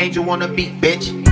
angel on the beat, bitch.